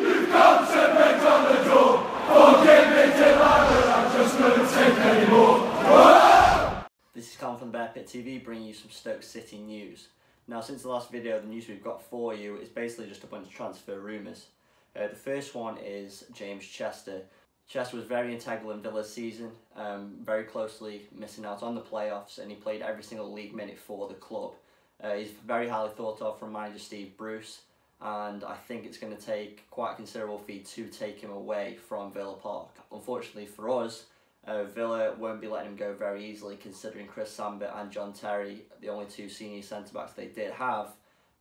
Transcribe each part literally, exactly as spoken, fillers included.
You can't send me down the door. Forget me till I'm just going to take any more. This is Callum from Bear Pit T V, bringing you some Stoke City news. Now, since the last video, the news we've got for you is basically just a bunch of transfer rumours. Uh, the first one is James Chester. Chester was very integral in Villa's season, um, very closely missing out on the playoffs, and he played every single league minute for the club. Uh, he's very highly thought of from manager Steve Bruce, and I think it's going to take quite a considerable feat to take him away from Villa Park. Unfortunately for us, uh, Villa won't be letting him go very easily, considering Chris Samba and John Terry, the only two senior centre-backs they did have,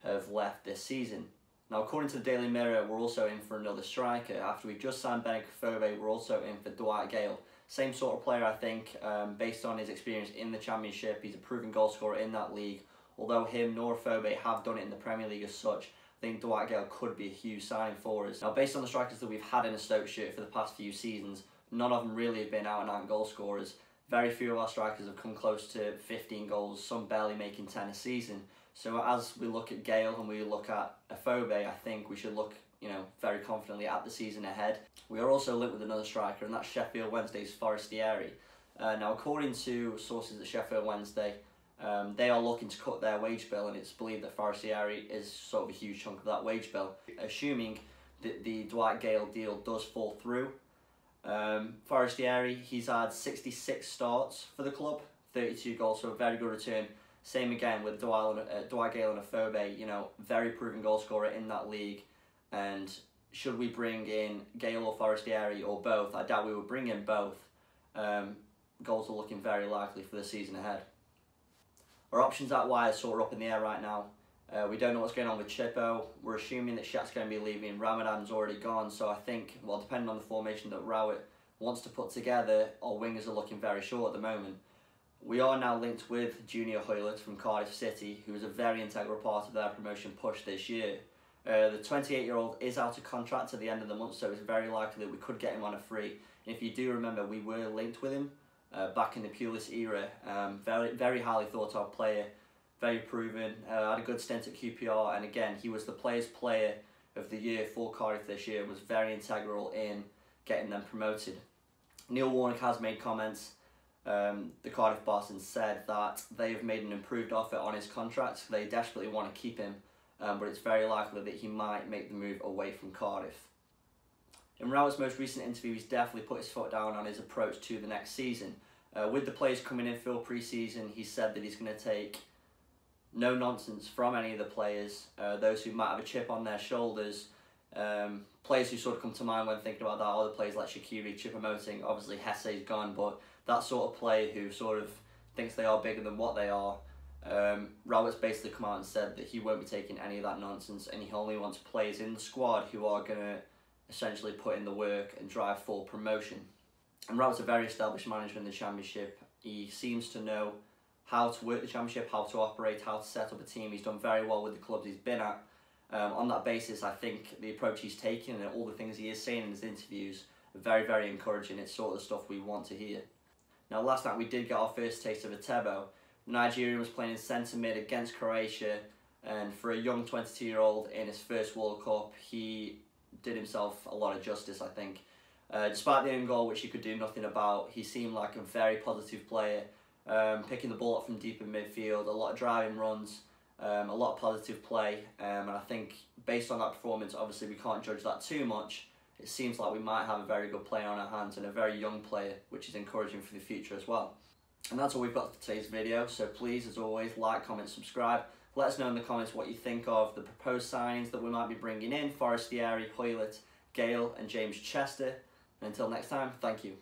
have left this season. Now, according to the Daily Mirror, we're also in for another striker. After we've just signed Forbay, we're also in for Dwight Gale. Same sort of player, I think, um, based on his experience in the Championship. He's a proven goalscorer in that league. Although him nor Afobe have done it in the Premier League as such, I think Dwight Gale could be a huge sign for us. Now, based on the strikers that we've had in a Stoke shirt for the past few seasons, none of them really have been out-and-out goal scorers. Very few of our strikers have come close to fifteen goals, some barely making ten a season. So as we look at Gale and we look at Afobe, I think we should look, you know, very confidently at the season ahead. We are also linked with another striker, and that's Sheffield Wednesday's Forestieri. Uh, now, according to sources at Sheffield Wednesday, um, they are looking to cut their wage bill, and it's believed that Forestieri is sort of a huge chunk of that wage bill. Assuming that the Dwight Gale deal does fall through, um, Forestieri, he's had sixty-six starts for the club, thirty-two goals, so a very good return. Same again with Dwight, uh, Dwight Gale and Afobe, you know, very proven goal scorer in that league. And should we bring in Gale or Forestieri or both? I doubt we would bring in both. Um, goals are looking very likely for the season ahead. Our options at wide are sort of up in the air right now. Uh, we don't know what's going on with Chippo. We're assuming that Shaq's going to be leaving. Ramadan's already gone, so I think, well, depending on the formation that Rowett wants to put together, our wingers are looking very short at the moment. We are now linked with Junior Hoylett from Cardiff City, who was a very integral part of their promotion push this year. Uh, the twenty-eight-year-old is out of contract at the end of the month, so it's very likely that we could get him on a free. And if you do remember, we were linked with him uh, back in the Pulis era. Um, very, very highly thought-of player, very proven, uh, had a good stint at Q P R, and again, he was the players' player of the year for Cardiff this year, was very integral in getting them promoted. Neil Warnock has made comments. Um, the Cardiff boss and said that they have made an improved offer on his contract. They desperately want to keep him, um, but it's very likely that he might make the move away from Cardiff. In Rowett's most recent interview, he's definitely put his foot down on his approach to the next season. Uh, with the players coming in for pre-season, he said that he's going to take no nonsense from any of the players, uh, those who might have a chip on their shoulders. Um, players who sort of come to mind when thinking about that are the players like Shaqiri, Chippa Moting. Obviously Hesse's gone, but that sort of player who sort of thinks they are bigger than what they are. Um, Rowett's basically come out and said that he won't be taking any of that nonsense, and he only wants players in the squad who are going to essentially put in the work and drive for promotion. And Rowett's a very established manager in the Championship. He seems to know how to work the Championship, how to operate, how to set up a team. He's done very well with the clubs he's been at. Um, on that basis, I think the approach he's taken and all the things he is saying in his interviews are very, very encouraging. It's sort of the stuff we want to hear. Now, last night we did get our first taste of Etebo. The Nigerian was playing in centre mid against Croatia, and for a young twenty-two-year-old in his first World Cup, he did himself a lot of justice, I think. Uh, despite the own goal, which he could do nothing about, he seemed like a very positive player, um, picking the ball up from deep in midfield, a lot of driving runs. Um, a lot of positive play, um, and I think based on that performance, obviously we can't judge that too much. It seems like we might have a very good player on our hands and a very young player, which is encouraging for the future as well. And that's all we've got for today's video, so please, as always, like, comment, subscribe. Let us know in the comments what you think of the proposed signings that we might be bringing in: Forestieri, Hoylett, Gale and James Chester. And until next time, thank you.